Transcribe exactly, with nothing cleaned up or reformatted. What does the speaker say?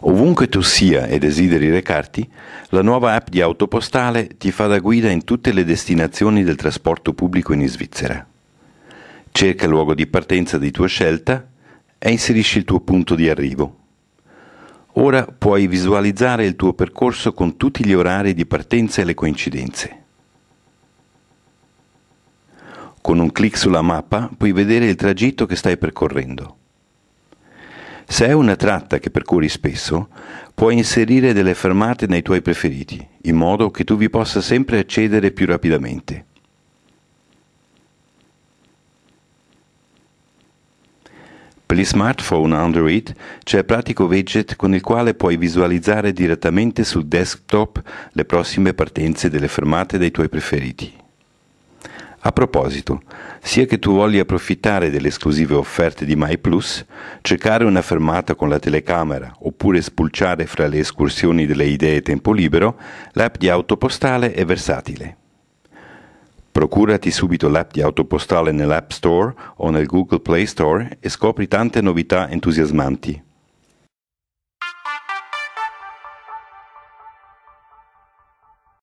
Ovunque tu sia e desideri recarti, la nuova app di Autopostale ti fa da guida in tutte le destinazioni del trasporto pubblico in Svizzera. Cerca il luogo di partenza di tua scelta e inserisci il tuo punto di arrivo. Ora puoi visualizzare il tuo percorso con tutti gli orari di partenza e le coincidenze. Con un clic sulla mappa puoi vedere il tragitto che stai percorrendo. Se è una tratta che percorri spesso, puoi inserire delle fermate nei tuoi preferiti, in modo che tu vi possa sempre accedere più rapidamente. Per gli smartphone Android c'è il pratico widget con il quale puoi visualizzare direttamente sul desktop le prossime partenze delle fermate dei tuoi preferiti. A proposito, sia che tu voglia approfittare delle esclusive offerte di MyPlus, cercare una fermata con la telecamera oppure spulciare fra le escursioni delle idee tempo libero, l'app di Autopostale è versatile. Procurati subito l'app di Autopostale nell'App Store o nel Google Play Store e scopri tante novità entusiasmanti.